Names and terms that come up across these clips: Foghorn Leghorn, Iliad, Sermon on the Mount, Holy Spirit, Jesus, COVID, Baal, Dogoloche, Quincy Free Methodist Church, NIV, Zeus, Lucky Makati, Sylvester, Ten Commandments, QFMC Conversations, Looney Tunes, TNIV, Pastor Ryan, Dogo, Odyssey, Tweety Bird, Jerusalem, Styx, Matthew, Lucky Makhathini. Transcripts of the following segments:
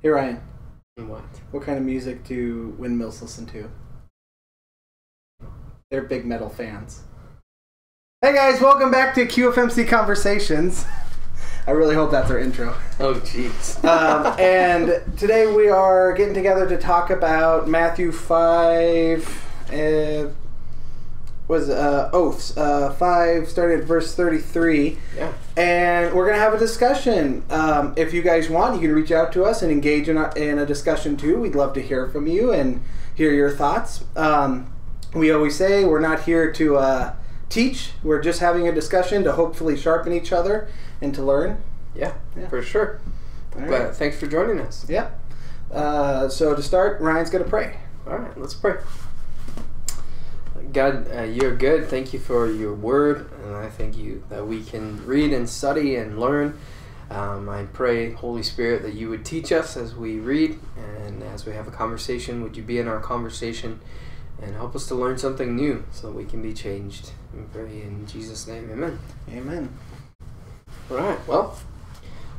Hey, Ryan. What? What kind of music do windmills listen to? They're big metal fans. Hey guys, welcome back to QFMC Conversations. I really hope that's our intro. Oh, jeez. And today we are getting together to talk about Matthew 5... Oaths 5, started at verse 33. Yeah. And we're going to have a discussion. If you guys want, you can reach out to us and engage in a discussion too. We'd love to hear from you and hear your thoughts. We always say we're not here to teach. We're just having a discussion to hopefully sharpen each other and to learn. Yeah. For sure. Right. But thanks for joining us. Yeah. So to start, Ryan's going to pray. All right, let's pray. God, you're good. Thank you for your word, and I thank you that we can read and study and learn. I pray, Holy Spirit, that you would teach us as we read and as we have a conversation. Would you be in our conversation and help us to learn something new so that we can be changed? We pray in Jesus' name. Amen. Amen. All right. Well,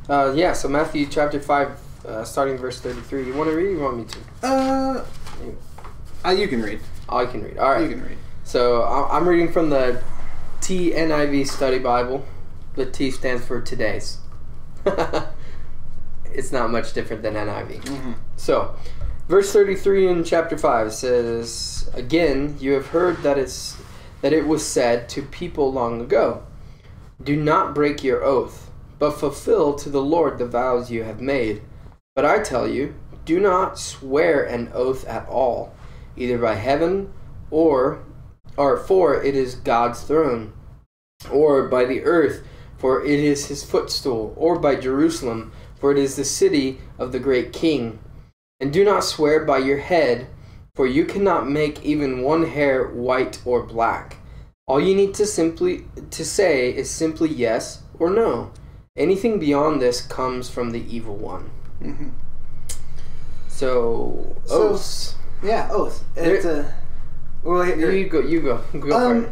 so Matthew chapter 5, starting verse 33. You want to read or you want me to? You can read. I can read. All right. You can read. So I'm reading from the TNIV Study Bible. The T stands for today's. It's not much different than NIV. Mm-hmm. So, verse 33 in chapter 5 says, "Again, you have heard that it was said to people long ago, 'Do not break your oath, but fulfill to the Lord the vows you have made.' But I tell you, do not swear an oath at all, either by heaven or for it is God's throne, or by the earth, for it is his footstool, or by Jerusalem, for it is the city of the great king. And do not swear by your head, for you cannot make even one hair white or black. All you need to say is simply yes or no. Anything beyond this comes from the evil one." Mm-hmm. So oaths. Yeah, oath. It's a... Well, you go. Go for it.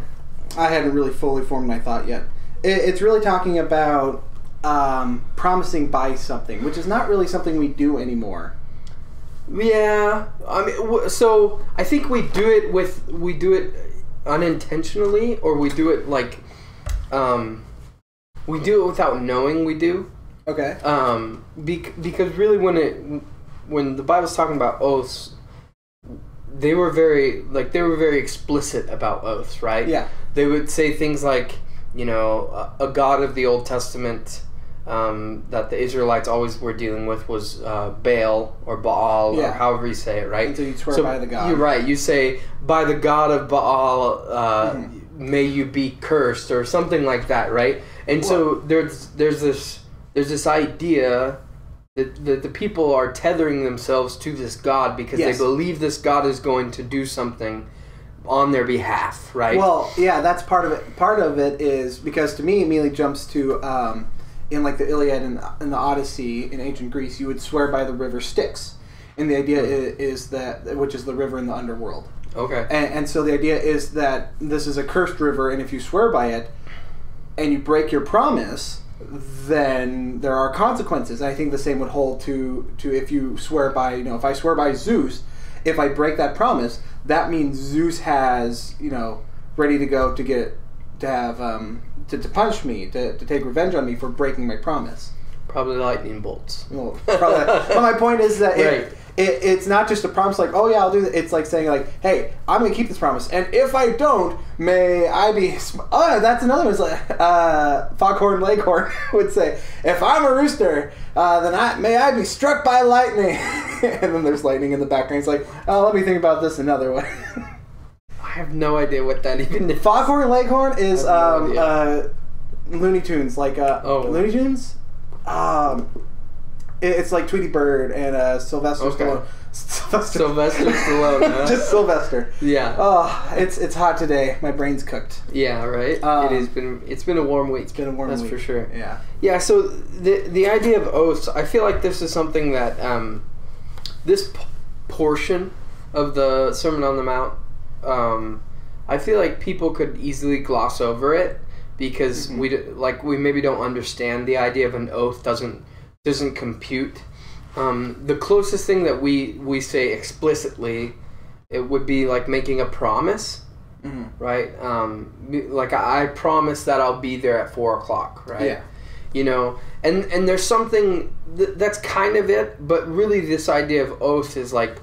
I hadn't really fully formed my thought yet. It's really talking about promising by something, which is not really something we do anymore. Yeah, I mean, so I think we do it unintentionally, or we do it like we do it without knowing we do. Okay. Because really, when the Bible's talking about oaths, they were very explicit about oaths, right? Yeah. They would say things like, you know, a god of the Old Testament that the Israelites always were dealing with was Baal or Baal, or however you say it, right? Until you swear by the god. You're right. You say, by the god of Baal, may you be cursed, or something like that, right? And so there's this idea that the people are tethering themselves to this god because they believe this god is going to do something on their behalf, right? Well, yeah, that's part of it. Part of it is because to me, it immediately jumps to in like the Iliad and the Odyssey in ancient Greece, you would swear by the river Styx, and the idea is that, which is the river in the underworld. Okay. And so the idea is that this is a cursed river, and if you swear by it and you break your promise, then there are consequences. I think the same would hold to if you swear by, you know, if I swear by Zeus, if I break that promise, that means Zeus has, you know, ready to go to punish me, to take revenge on me for breaking my promise. Probably lightning bolts. Well, probably. But my point is that it's not just a promise like, oh yeah, I'll do that. It's like saying like, hey, I'm going to keep this promise, and if I don't, may I be... Oh, that's another one. It's like, Foghorn Leghorn would say, if I'm a rooster, then may I be struck by lightning. And then there's lightning in the background. It's like, oh, let me think about this another way. I have no idea what that even is. Foghorn Leghorn is Looney Tunes. Like, Looney Tunes? It's like Tweety Bird and Sylvester Stallone. Sylvester Stallone, huh? Just Sylvester. Yeah. Oh, it's hot today. My brain's cooked. Yeah, right? It's been a warm week. It's been a warm week. That's for sure. Yeah. Yeah, so the idea of oaths, I feel like this is something that this portion of the Sermon on the Mount, I feel like people could easily gloss over it because we maybe don't understand the idea of an oath doesn't compute The closest thing that we say explicitly, it would be like making a promise, right? Like I promise that I'll be there at 4 o'clock, right? Yeah. You know, and there's something that's kind of it, but really this idea of oath is like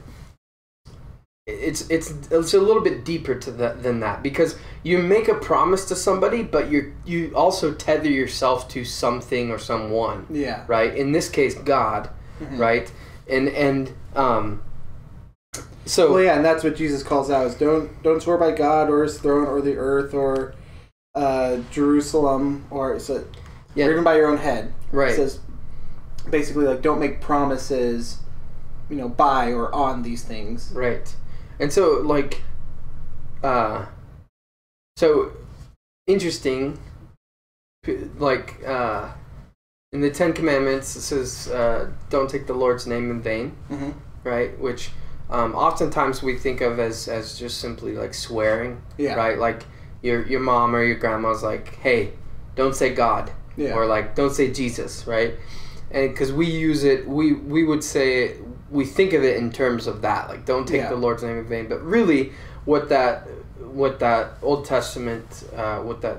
it's a little bit deeper to that than that, because you make a promise to somebody, but you also tether yourself to something or someone. Yeah. Right. In this case, God. Mm-hmm. Right. So well, yeah, and that's what Jesus calls out: is don't swear by God or His throne or the earth or Jerusalem or or even by your own head. Right. It says basically like don't make promises, you know, by or on these things. Right. And so like, so interesting. Like in the Ten Commandments, it says don't take the Lord's name in vain. Mm-hmm. Right, which. Oftentimes we think of as just simply like swearing, yeah. Right? Like your mom or your grandma's like, "Hey, don't say God," yeah. Or like, "Don't say Jesus," right? And because we use it, we would say it, we think of it in terms of that, like, "Don't take yeah. the Lord's name in vain." But really, what that Old Testament, what that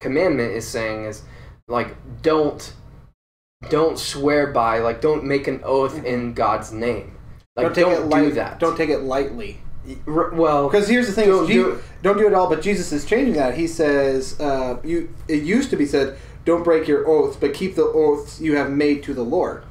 commandment is saying is like, don't swear by, like, don't make an oath mm-hmm. in God's name. Like, don't do that. Don't take it lightly. Well, because here's the thing: don't do it all. But Jesus is changing that. He says, it used to be said, don't break your oaths, but keep the oaths you have made to the Lord.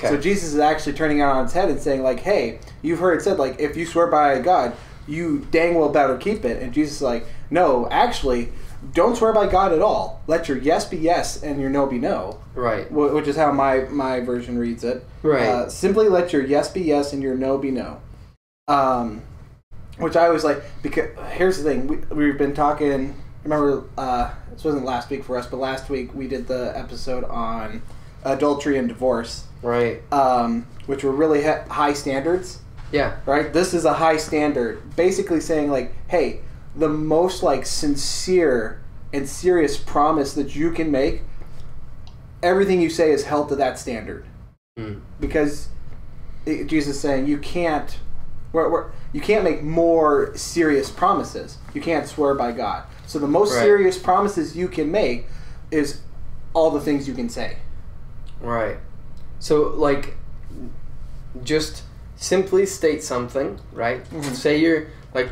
Okay. So Jesus is actually turning it on its head and saying, like, "Hey, you've heard it said, like, if you swear by God, you dang well better keep it." And Jesus is like, "No, actually, don't swear by God at all. Let your yes be yes and your no be no." Right. Which is how my version reads it. Right. Simply let your yes be yes and your no be no. Which I always like, because here's the thing. We've been talking, remember, this wasn't last week for us, but last week we did the episode on adultery and divorce. Right. Which were really high standards. Yeah. Right? This is a high standard. Basically saying, like, hey, the most like sincere and serious promise that you can make, everything you say is held to that standard, because Jesus is saying you can't, you can't make more serious promises. You can't swear by God. So the most right. serious promises you can make is all the things you can say. Right. So like, just simply state something. Right. Mm-hmm. Say you're like.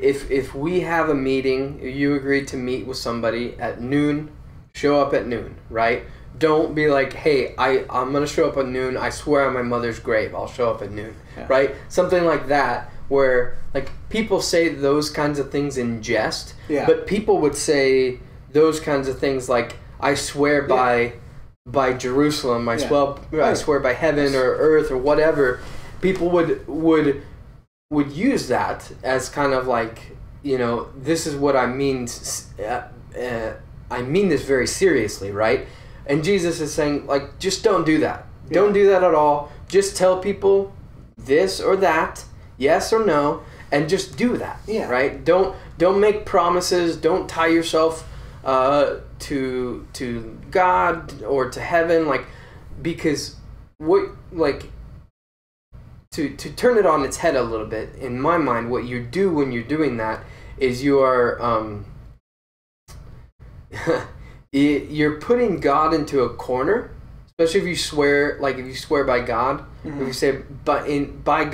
If we have a meeting, you agreed to meet with somebody at noon, show up at noon, right? Don't be like, hey, I'm going to show up at noon. I swear on my mother's grave, I'll show up at noon, yeah. right? Something like that where, like, people say those kinds of things in jest, yeah. but people would say those kinds of things like, I swear yeah. by Jerusalem, I swear by heaven or earth or whatever. People would use that as kind of like, you know, this is what I mean. I mean this very seriously, right? And Jesus is saying, like, just don't do that. Yeah. Don't do that at all. Just tell people this or that, yes or no, and just do that. Yeah. Right? Don't make promises. Don't tie yourself to God or to heaven, like, because what, like. To turn it on its head a little bit, in my mind, what you do when you're doing that is you are you're putting God into a corner, especially if you swear, like if you swear by God, mm-hmm. if you say by the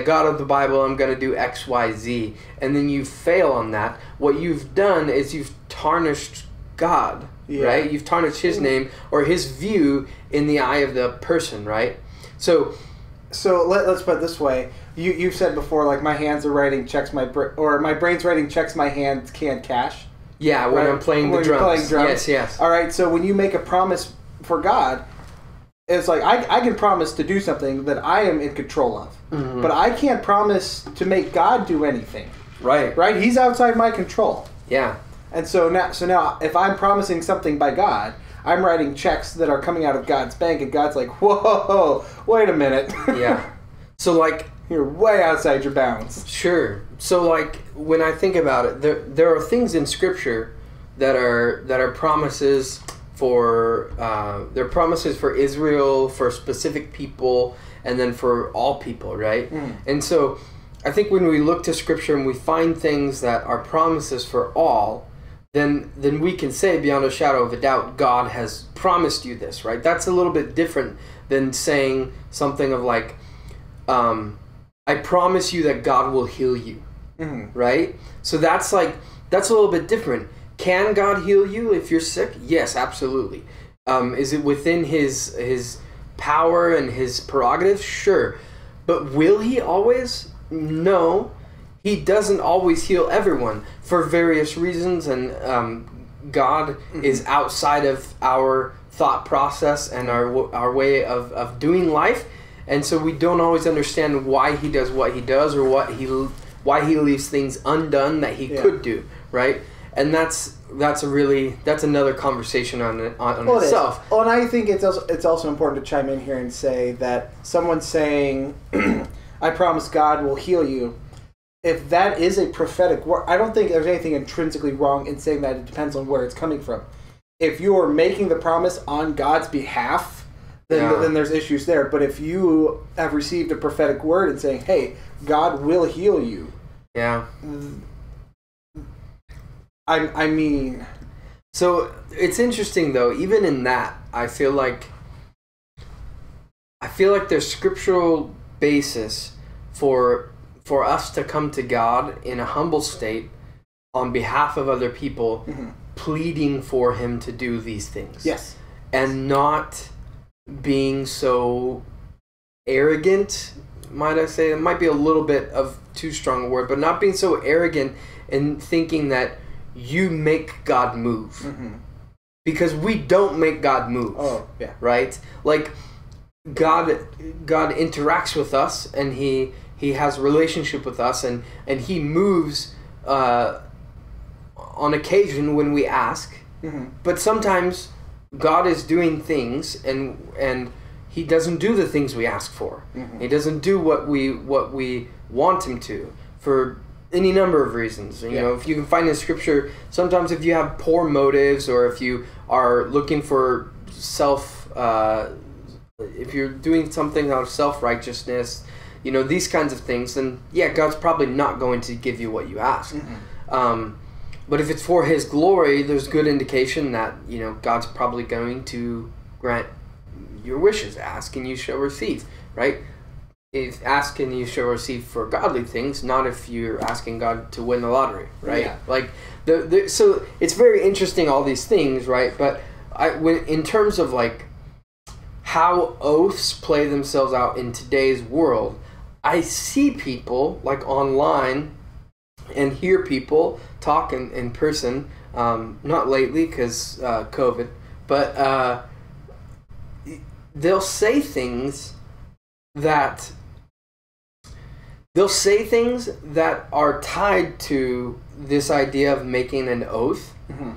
God of the Bible, I'm going to do X, Y, Z, and then you fail on that. What you've done is you've tarnished God, yeah. right? You've tarnished His name or His view in the eye of the person, right? So let's put it this way. You've said before, like, my hands are writing checks, my brain's writing checks, my hands can't cash. Yeah, when right? I'm playing when the drums. Playing drums. Yes, yes. All right, so when you make a promise for God, it's like I can promise to do something that I am in control of, mm-hmm. but I can't promise to make God do anything. Right. Right? He's outside my control. Yeah. And so now if I'm promising something by God, I'm writing checks that are coming out of God's bank, and God's like, whoa, wait a minute. yeah. So, like... You're way outside your bounds. Sure. So, like, when I think about it, there are things in Scripture that are promises for their promises for Israel, for specific people, and then for all people, right? Mm. And so I think when we look to Scripture and we find things that are promises for all, then we can say beyond a shadow of a doubt, God has promised you this, right? That's a little bit different than saying something of like, I promise you that God will heal you, mm-hmm. right? So that's like, that's a little bit different. Can God heal you if you're sick? Yes, absolutely. Is it within his power and his prerogatives? Sure. But will he always? No. He doesn't always heal everyone for various reasons, and God mm-hmm. is outside of our thought process and our way of doing life, and so we don't always understand why he does what he does, or why he leaves things undone that he yeah. could do, right? And that's another conversation on itself. Well, and I think it's also important to chime in here and say that someone saying, "I promise God will heal you," if that is a prophetic word, I don't think there's anything intrinsically wrong in saying that. It depends on where it's coming from. If you are making the promise on God's behalf, then there's issues there. But if you have received a prophetic word and saying, "Hey, God will heal you," yeah, I mean, so it's interesting though. Even in that, I feel like there's scriptural basis for us to come to God in a humble state on behalf of other people, mm-hmm. pleading for him to do these things. Yes. And not being so arrogant, might I say. It might be a little bit of too strong a word, but not being so arrogant and thinking that you make God move. Mm-hmm. Because we don't make God move. Oh, yeah. Right? Like, God interacts with us, and He has a relationship with us, and he moves on occasion when we ask. Mm-hmm. But sometimes God is doing things, and he doesn't do the things we ask for. Mm-hmm. He doesn't do what we want him to for any number of reasons. You yeah. know, if you can find in Scripture, sometimes if you have poor motives, or if you are looking for if you're doing something out of self-righteousness, you know, these kinds of things, then yeah, God's probably not going to give you what you ask. Mm-hmm. But if it's for his glory, there's good indication that, you know, God's probably going to grant your wishes. Ask and you shall receive, right? If ask and you shall receive for godly things, not if you're asking God to win the lottery, right? Yeah. Like so it's very interesting, all these things, right? But in terms of like how oaths play themselves out in today's world, I see people, like, online and hear people talk in person, not lately because COVID, but they'll say things that are tied to this idea of making an oath, mm-hmm.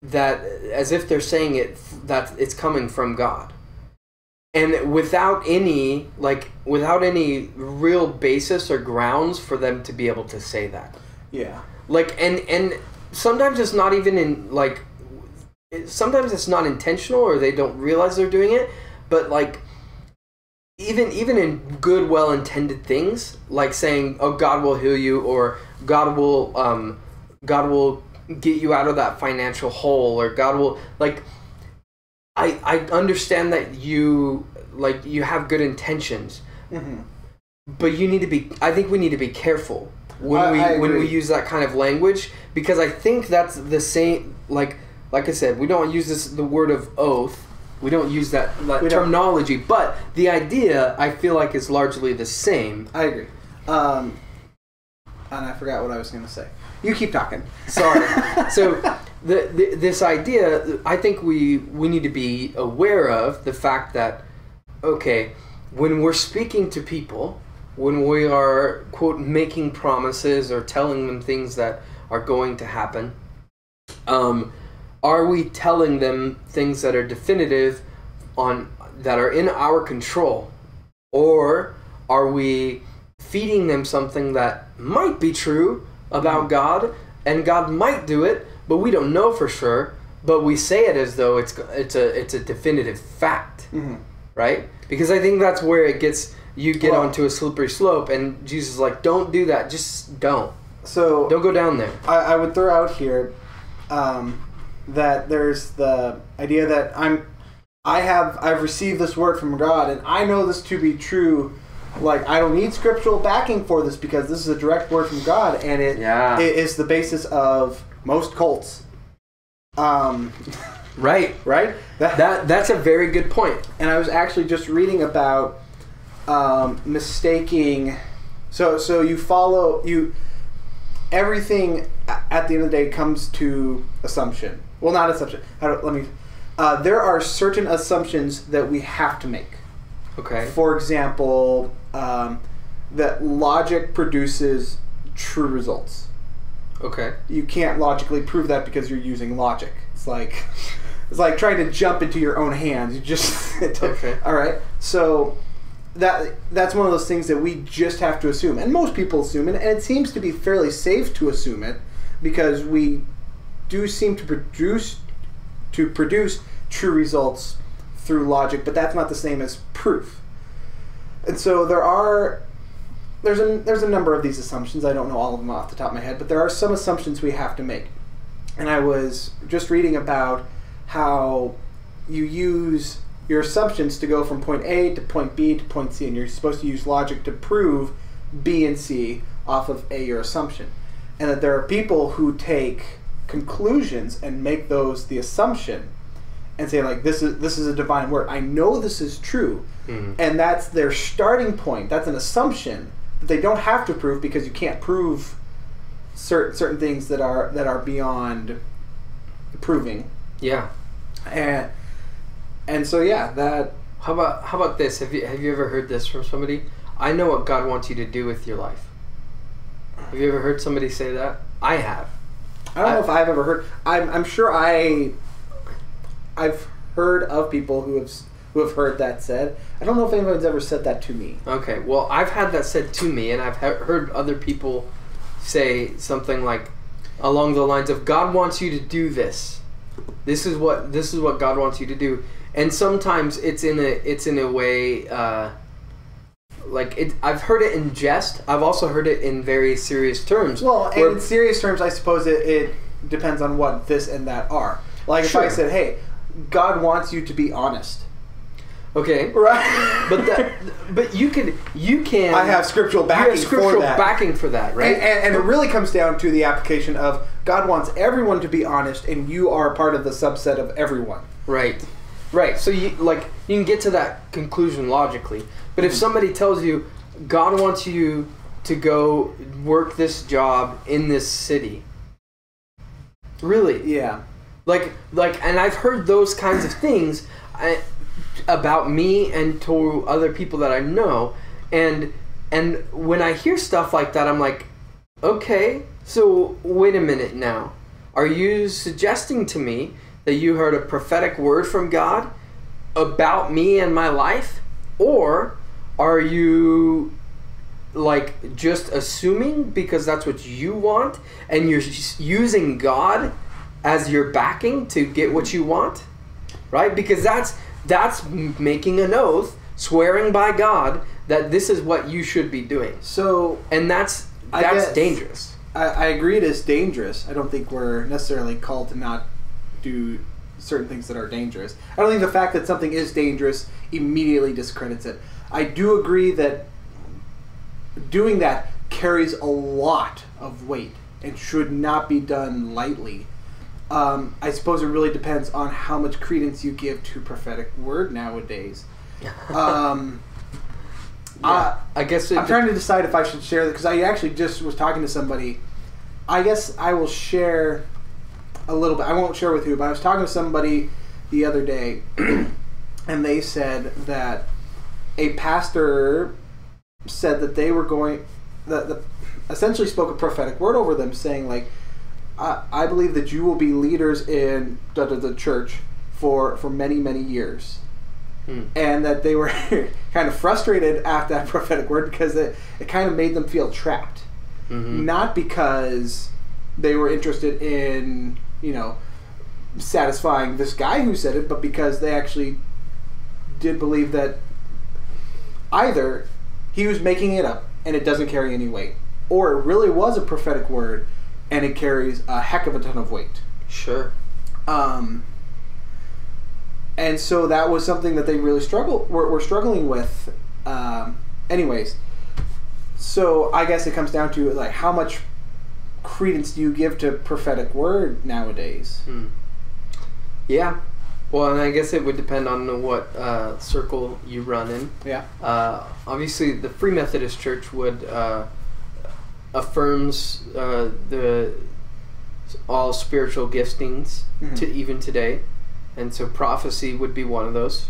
that as if they're saying it, that it's coming from God. And without any real basis or grounds for them to be able to say that. Yeah. Like, and sometimes it's not even in, like, sometimes it's not intentional, or they don't realize they're doing it, but, like, even in good, well-intended things, like saying, oh, God will heal you, or God will get you out of that financial hole, or God will, like, I understand that you have good intentions, mm-hmm. but I think we need to be careful when we use that kind of language, because I think that's the same. Like I said, we don't use the word of oath. We don't use that terminology, but the idea, I feel like, is largely the same. I agree. And I forgot what I was going to say. You keep talking. Sorry. So. This idea, I think we need to be aware of the fact that, okay, when we're speaking to people, when we are, quote, making promises or telling them things that are going to happen, are we telling them things that are definitive, that are in our control, or are we feeding them something that might be true about God, and God might do it, but we don't know for sure, But we say it as though it's a definitive fact, mm-hmm. right? Because I think that's where it gets onto a slippery slope, and Jesus is like, don't do that, just don't. So don't go down there. I would throw out here that there's the idea that I've received this word from God, and I know this to be true. Like, I don't need scriptural backing for this because this is a direct word from God, and it is the basis of most cults. Right. That's a very good point. And I was actually just reading about mistaking. So you follow you. Everything at the end of the day comes to assumption. Well, not assumption. There are certain assumptions that we have to make. Okay. For example, that logic produces true results. Okay. You can't logically prove that because you're using logic. It's like trying to jump into your own hands. You just okay. All right. So that's one of those things that we just have to assume, and most people assume it, and it seems to be fairly safe to assume it because we do seem to produce true results through logic, but that's not the same as proof. And so there's a number of these assumptions. I don't know all of them off the top of my head, but there are some assumptions we have to make. And I was just reading about how you use your assumptions to go from point A to point B to point C, and you're supposed to use logic to prove B and C off of A, your assumption. And that there are people who take conclusions and make those the assumption and say, like, this is a divine word. I know this is true. Mm-hmm. And that's their starting point. That's an assumption that they don't have to prove because you can't prove certain things that are beyond proving. Yeah. And so yeah, that. How about this? Have you ever heard this from somebody? I know what God wants you to do with your life. Have you ever heard somebody say that? I have. I don't know if I've ever heard. I'm sure I've heard of people who have heard that said. I don't know if anyone's ever said that to me. Okay. Well, I've had that said to me, and I've heard other people say something like along the lines of, God wants you to do this. This is what God wants you to do. And sometimes it's in a way I've heard it in jest. I've also heard it in very serious terms. Well, and in serious terms, I suppose it depends on what this and that are. Like, sure. If I said, "Hey, God wants you to be honest." Okay. Right. But you can. I have scriptural backing for that. Right? And it really comes down to the application of God wants everyone to be honest, and you are part of the subset of everyone. Right. Right. So you can get to that conclusion logically. But if somebody tells you God wants you to go work this job in this city, really? Yeah. Like, and I've heard those kinds of things. About me and to other people that I know, and when I hear stuff like that, I'm like, okay, so wait a minute now. Are you suggesting to me that you heard a prophetic word from God about me and my life, or are you like just assuming because that's what you want and you're using God as your backing to get what you want, right? Because that's making an oath, swearing by God that this is what you should be doing. So, and that's dangerous. I agree it is dangerous. I don't think we're necessarily called to not do certain things that are dangerous. I don't think the fact that something is dangerous immediately discredits it. I do agree that doing that carries a lot of weight and should not be done lightly. I suppose it really depends on how much credence you give to prophetic word nowadays. Yeah, I guess I'm trying to decide if I should share that, because I actually just was talking to somebody. I guess I will share a little bit. I won't share with you, but I was talking to somebody the other day, and they said that a pastor said that they were going, that essentially spoke a prophetic word over them, saying like, I believe that you will be leaders in the church for many, many years. And that they were kind of frustrated at that prophetic word because it kind of made them feel trapped. Mm-hmm. Not because they were interested in, satisfying this guy who said it, but because they actually did believe that either he was making it up and it doesn't carry any weight, or it really was a prophetic word and it carries a heck of a ton of weight. Sure. And so that was something that they really were struggling with. Anyways, so I guess it comes down to like how much credence do you give to prophetic word nowadays? Yeah. Well, and I guess it would depend on what circle you run in. Yeah. Obviously, the Free Methodist Church would affirms all spiritual giftings to even today, and so prophecy would be one of those.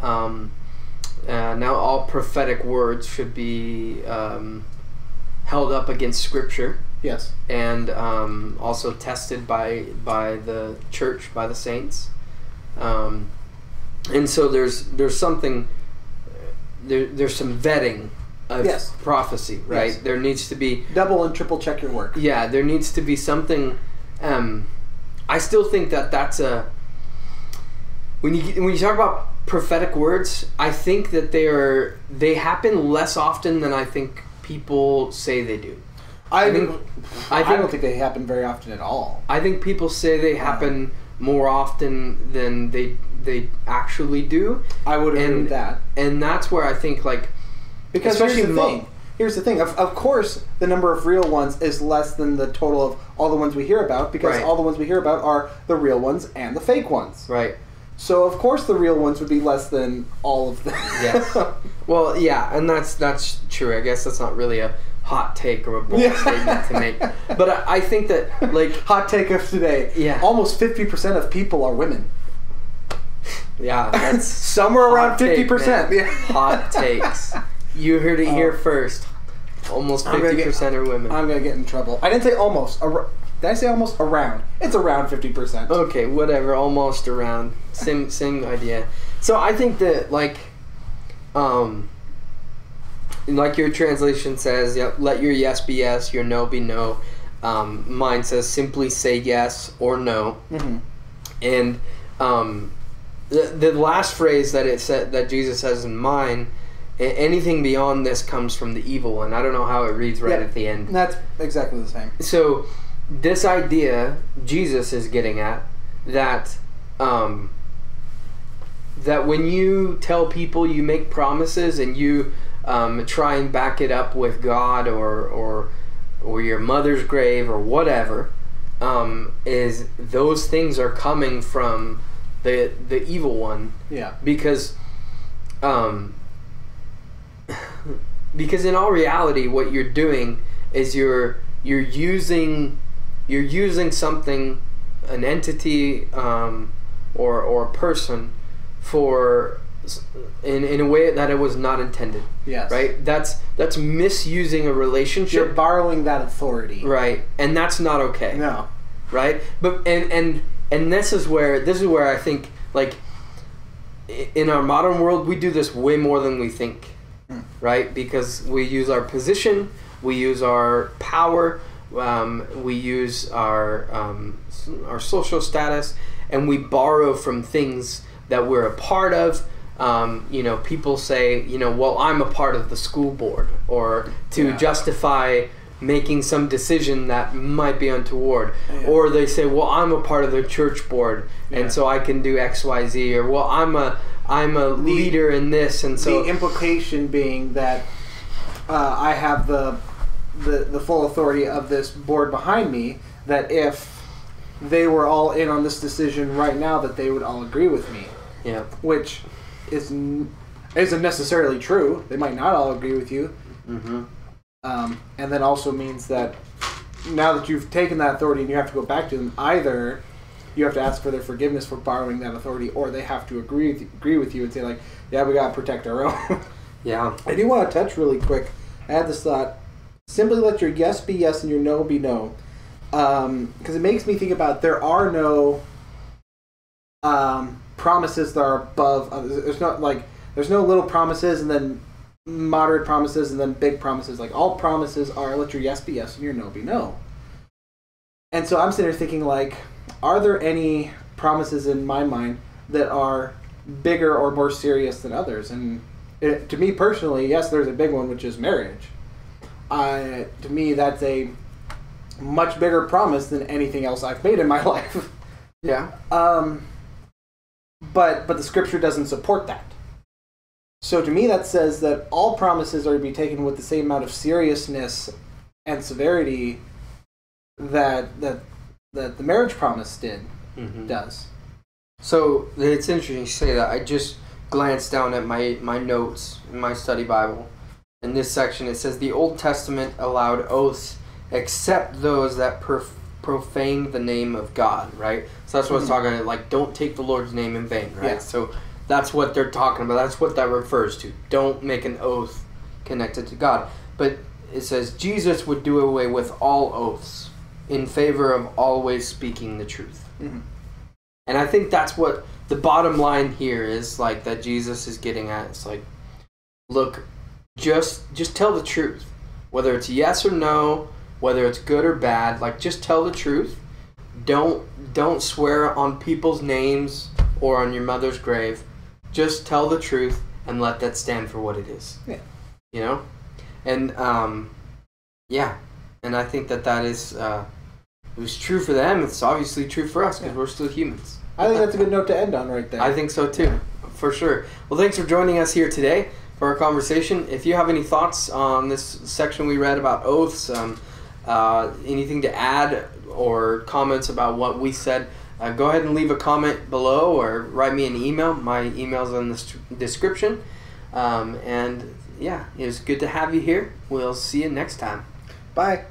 Now, all prophetic words should be held up against Scripture. Yes. And also tested by the church, by the saints. And so there's some vetting of prophecy, right? Yes. There needs to be double and triple check your work. Yeah, there needs to be something. I still think that's a when you talk about prophetic words, I think that they happen less often than I think people say they do. I don't think they happen very often at all. I think people say they happen more often than they actually do. I would agree with that. And that's where I think, like... Because especially here's the thing. Of course, the number of real ones is less than the total of all the ones we hear about, because all the ones we hear about are the real ones and the fake ones. Right. So, of course, the real ones would be less than all of them. Yes. Well, yeah, and that's true. I guess that's not really a hot take or a bold statement to make. But I think that, like... Hot take of today. Yeah. Almost 50% of people are women. Yeah, that's... Somewhere around 50%. Take, yeah. Hot takes. You heard it here first. Almost 50% are women. I'm going to get in trouble. I didn't say almost. Did I say almost? Around. It's around 50%. Okay, whatever. Almost around. Same idea. So I think that, like... like your translation says, let your yes be yes, your no be no. Mine says simply say yes or no. And the last phrase that it said that Jesus says in mine, anything beyond this comes from the evil one. I don't know how it reads at the end. That's exactly the same. So this idea Jesus is getting at that that when you tell people, you make promises and you try and back it up with God or your mother's grave or whatever, is those things are coming from the evil one. Yeah. Because in all reality, what you're doing is you're using something, an entity, or a person, for. In a way that it was not intended. Yes. Right? That's misusing a relationship. You're borrowing that authority. Right. And that's not okay. No. Right? But and this is where I think, like, in our modern world we do this way more than we think. Right? Because we use our position, we use our power, we use our social status, and we borrow from things that we're a part of. You know, people say, you know, well, I'm a part of the school board, or to justify making some decision that might be untoward, or they say, well, I'm a part of the church board, and so I can do X, Y, Z, or well, I'm a leader in this, and so the implication being that I have the full authority of this board behind me. That if they were all in on this decision right now, that they would all agree with me. Yeah, which isn't necessarily true. They might not all agree with you. And that also means that now that you've taken that authority and you have to go back to them, either you have to ask for their forgiveness for borrowing that authority, or they have to agree with you and say, like, yeah, we got to protect our own. Yeah. I do want to touch really quick. I had this thought. Simply let your yes be yes and your no be no. Because it makes me think about there are no... promises that are above others. There's no little promises and then moderate promises and then big promises. Like, all promises are let your yes be yes and your no be no. And so I'm sitting here thinking, like, are there any promises in my mind that are bigger or more serious than others. And it, to me personally, yes, there's a big one, which is marriage. To me, that's a much bigger promise than anything else I've made in my life. Yeah. But the scripture doesn't support that. So to me, that says that all promises are to be taken with the same amount of seriousness and severity that the marriage promise does. So it's interesting you say that. I just glanced down at my notes in my study Bible. In this section, it says the Old Testament allowed oaths except those that profane the name of God, right? So that's what it's talking about, like, don't take the Lord's name in vain, right? Yeah. So that's what they're talking about. That's what that refers to. Don't make an oath connected to God. But it says Jesus would do away with all oaths in favor of always speaking the truth. Mm-hmm. And I think that's what the bottom line here is, like, that Jesus is getting at. It's like, look, just tell the truth, whether it's yes or no, whether it's good or bad. Like, just tell the truth. Don't swear on people's names or on your mother's grave. Just tell the truth and let that stand for what it is. Yeah. You know? And, yeah. And I think that is, it was true for them. It's obviously true for us because we're still humans. I think that's a good note to end on right there. I think so too, for sure. Well, thanks for joining us here today for our conversation. If you have any thoughts on this section we read about oaths, anything to add or comments about what we said, go ahead and leave a comment below or write me an email. My email's in the description. And yeah, it was good to have you here. We'll see you next time. Bye.